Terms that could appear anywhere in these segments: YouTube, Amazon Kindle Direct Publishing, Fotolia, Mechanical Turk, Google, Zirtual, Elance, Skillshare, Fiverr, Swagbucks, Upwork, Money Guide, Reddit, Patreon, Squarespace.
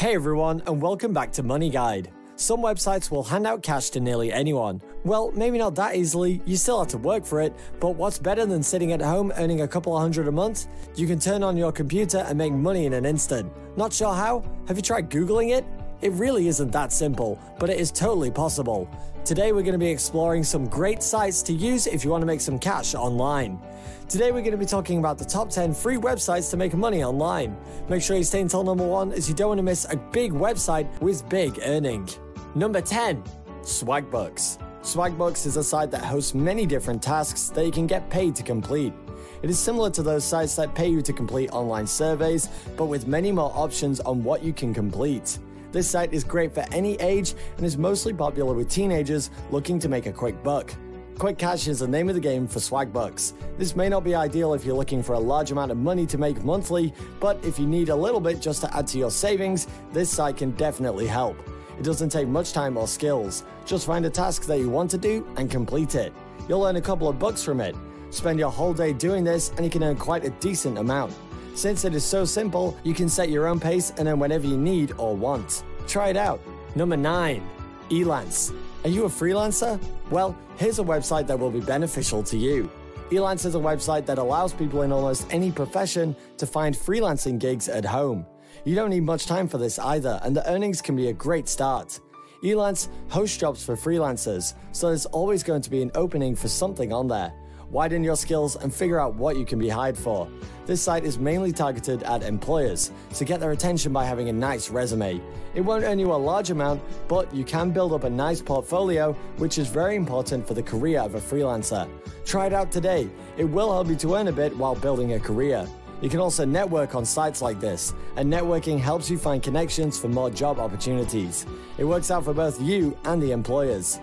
Hey everyone, and welcome back to Money Guide. Some websites will hand out cash to nearly anyone. Well, maybe not that easily, you still have to work for it, but what's better than sitting at home earning a couple of $100 a month? You can turn on your computer and make money in an instant. Not sure how? Have you tried Googling it? It really isn't that simple, but it is totally possible. Today we're going to be exploring some great sites to use if you want to make some cash online. Today we're going to be talking about the top 10 free websites to make money online. Make sure you stay until number 1 as you don't want to miss a big website with big earning. Number 10. Swagbucks. Swagbucks is a site that hosts many different tasks that you can get paid to complete. It is similar to those sites that pay you to complete online surveys, but with many more options on what you can complete. This site is great for any age and is mostly popular with teenagers looking to make a quick buck. Quick cash is the name of the game for Swagbucks. This may not be ideal if you're looking for a large amount of money to make monthly, but if you need a little bit just to add to your savings, this site can definitely help. It doesn't take much time or skills. Just find a task that you want to do and complete it. You'll earn a couple of bucks from it. Spend your whole day doing this and you can earn quite a decent amount. Since it is so simple, you can set your own pace and earn whenever you need or want. Try it out. Number 9. Elance. Are you a freelancer? Well, here's a website that will be beneficial to you. Elance is a website that allows people in almost any profession to find freelancing gigs at home. You don't need much time for this either, and the earnings can be a great start. Elance hosts jobs for freelancers, so there's always going to be an opening for something on there. Widen your skills and figure out what you can be hired for. This site is mainly targeted at employers, so get their attention by having a nice resume. It won't earn you a large amount, but you can build up a nice portfolio, which is very important for the career of a freelancer. Try it out today. It will help you to earn a bit while building a career. You can also network on sites like this, and networking helps you find connections for more job opportunities. It works out for both you and the employers.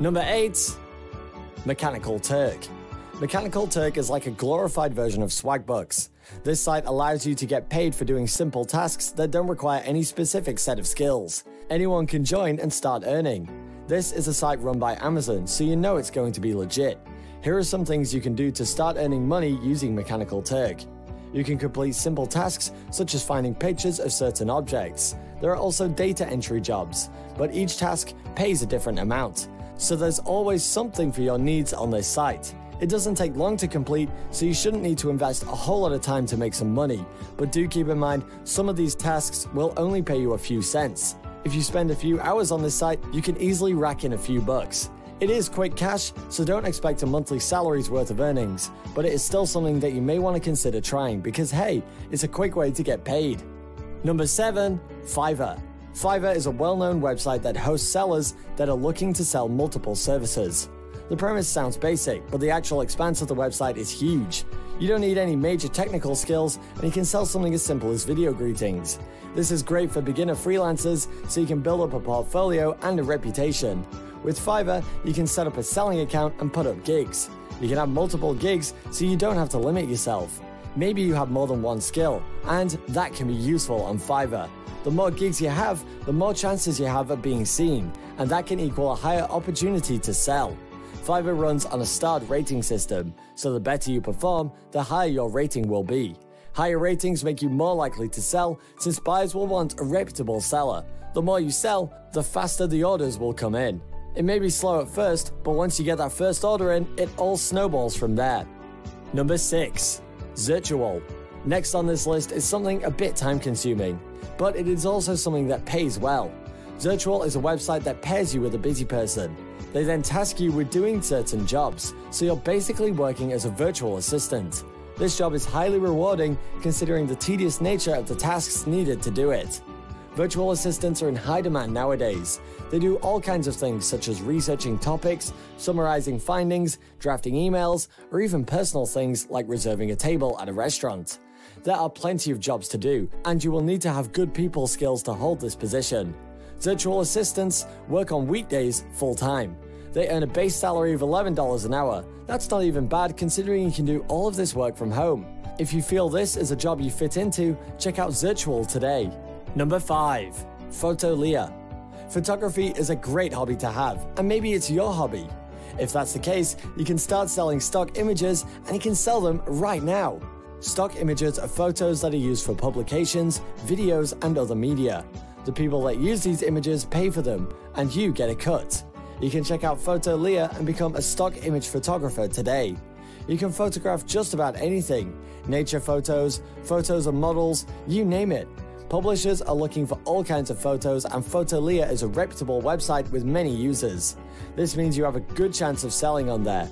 Number 8. Mechanical Turk. Mechanical Turk is like a glorified version of Swagbucks. This site allows you to get paid for doing simple tasks that don't require any specific set of skills. Anyone can join and start earning. This is a site run by Amazon, so you know it's going to be legit. Here are some things you can do to start earning money using Mechanical Turk. You can complete simple tasks such as finding pictures of certain objects. There are also data entry jobs, but each task pays a different amount. So there's always something for your needs on this site. It doesn't take long to complete, so you shouldn't need to invest a whole lot of time to make some money, but do keep in mind some of these tasks will only pay you a few cents. If you spend a few hours on this site, you can easily rack in a few bucks. It is quick cash, so don't expect a monthly salary's worth of earnings, but it is still something that you may want to consider trying because hey, it's a quick way to get paid. Number 7. Fiverr. Fiverr is a well-known website that hosts sellers that are looking to sell multiple services. The premise sounds basic, but the actual expanse of the website is huge. You don't need any major technical skills, and you can sell something as simple as video greetings. This is great for beginner freelancers, so you can build up a portfolio and a reputation. With Fiverr, you can set up a selling account and put up gigs. You can have multiple gigs, so you don't have to limit yourself. Maybe you have more than one skill, and that can be useful on Fiverr. The more gigs you have, the more chances you have of being seen, and that can equal a higher opportunity to sell. Fiverr runs on a starred rating system, so the better you perform, the higher your rating will be. Higher ratings make you more likely to sell, since buyers will want a reputable seller. The more you sell, the faster the orders will come in. It may be slow at first, but once you get that first order in, it all snowballs from there. Number 6. Zirtual. Next on this list is something a bit time-consuming, but it is also something that pays well. Zirtual is a website that pairs you with a busy person. They then task you with doing certain jobs, so you're basically working as a virtual assistant. This job is highly rewarding considering the tedious nature of the tasks needed to do it. Virtual assistants are in high demand nowadays. They do all kinds of things such as researching topics, summarizing findings, drafting emails, or even personal things like reserving a table at a restaurant. There are plenty of jobs to do, and you will need to have good people skills to hold this position. Virtual assistants work on weekdays full-time. They earn a base salary of $11 an hour. That's not even bad considering you can do all of this work from home. If you feel this is a job you fit into, check out Zirtual today. Number 5. Fotolia. Photography is a great hobby to have, and maybe it's your hobby. If that's the case, you can start selling stock images and you can sell them right now. Stock images are photos that are used for publications, videos, and other media. The people that use these images pay for them, and you get a cut. You can check out Fotolia and become a stock image photographer today. You can photograph just about anything. Nature photos, photos of models, you name it. Publishers are looking for all kinds of photos, and Fotolia is a reputable website with many users. This means you have a good chance of selling on there.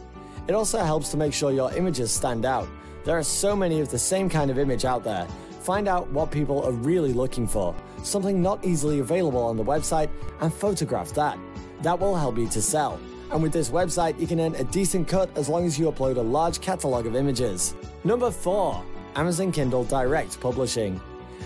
It also helps to make sure your images stand out. There are so many of the same kind of image out there. Find out what people are really looking for, something not easily available on the website, and photograph that. That will help you to sell. And with this website, you can earn a decent cut as long as you upload a large catalog of images. Number 4. Amazon Kindle Direct Publishing.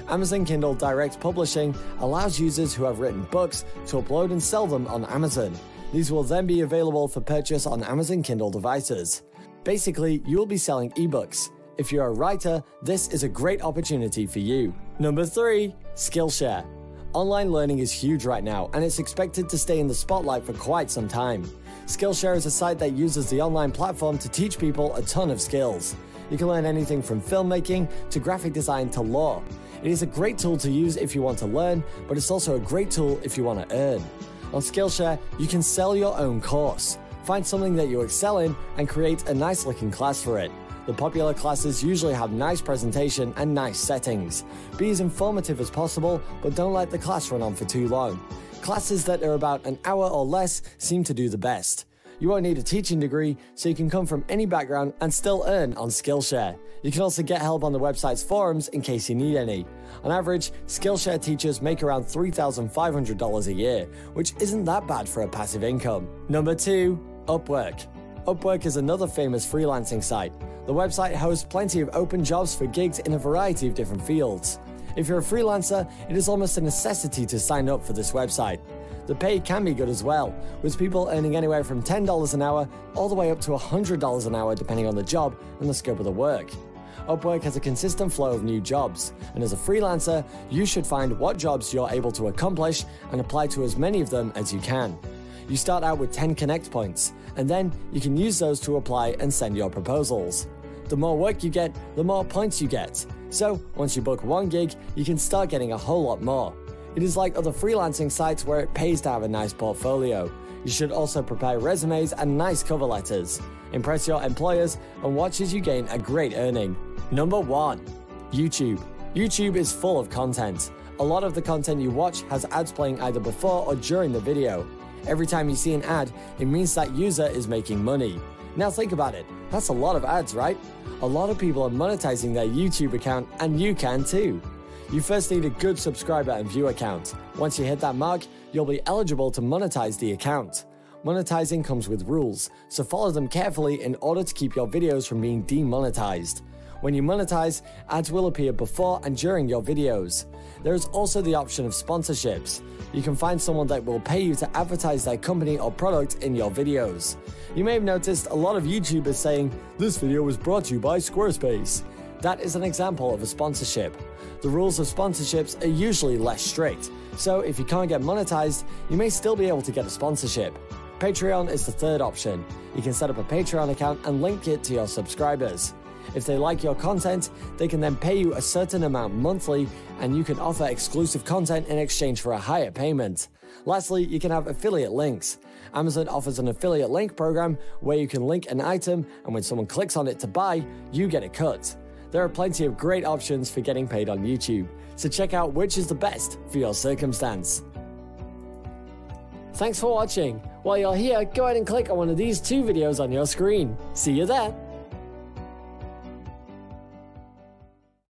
Amazon Kindle Direct Publishing allows users who have written books to upload and sell them on Amazon. These will then be available for purchase on Amazon Kindle devices. Basically, you'll be selling ebooks. If you're a writer, this is a great opportunity for you. Number 3. Skillshare. Online learning is huge right now, and it's expected to stay in the spotlight for quite some time. Skillshare is a site that uses the online platform to teach people a ton of skills. You can learn anything from filmmaking to graphic design to law. It is a great tool to use if you want to learn, but it's also a great tool if you want to earn. On Skillshare, you can sell your own course. Find something that you excel in and create a nice looking class for it. The popular classes usually have nice presentation and nice settings. Be as informative as possible, but don't let the class run on for too long. Classes that are about an hour or less seem to do the best. You won't need a teaching degree, so you can come from any background and still earn on Skillshare. You can also get help on the website's forums in case you need any. On average, Skillshare teachers make around $3,500 a year, which isn't that bad for a passive income. Number 2. Upwork. Upwork is another famous freelancing site. The website hosts plenty of open jobs for gigs in a variety of different fields. If you're a freelancer, it is almost a necessity to sign up for this website. The pay can be good as well, with people earning anywhere from $10 an hour all the way up to $100 an hour depending on the job and the scope of the work. Upwork has a consistent flow of new jobs, and as a freelancer, you should find what jobs you're able to accomplish and apply to as many of them as you can. You start out with 10 connect points, and then you can use those to apply and send your proposals. The more work you get, the more points you get. So once you book one gig, you can start getting a whole lot more. It is like other freelancing sites where it pays to have a nice portfolio. You should also prepare resumes and nice cover letters. Impress your employers and watch as you gain a great earning. Number 1. YouTube. YouTube is full of content. A lot of the content you watch has ads playing either before or during the video. Every time you see an ad, it means that user is making money. Now think about it, that's a lot of ads, right? A lot of people are monetizing their YouTube account, and you can too. You first need a good subscriber and viewer count. Once you hit that mark, you'll be eligible to monetize the account. Monetizing comes with rules, so follow them carefully in order to keep your videos from being demonetized. When you monetize, ads will appear before and during your videos. There is also the option of sponsorships. You can find someone that will pay you to advertise their company or product in your videos. You may have noticed a lot of YouTubers saying, "This video was brought to you by Squarespace." That is an example of a sponsorship. The rules of sponsorships are usually less strict, so if you can't get monetized, you may still be able to get a sponsorship. Patreon is the third option. You can set up a Patreon account and link it to your subscribers. If they like your content, they can then pay you a certain amount monthly, and you can offer exclusive content in exchange for a higher payment. Lastly, you can have affiliate links. Amazon offers an affiliate link program where you can link an item, and when someone clicks on it to buy, you get a cut. There are plenty of great options for getting paid on YouTube, so check out which is the best for your circumstance. Thanks for watching. While you're here, go ahead and click on one of these two videos on your screen. See you there!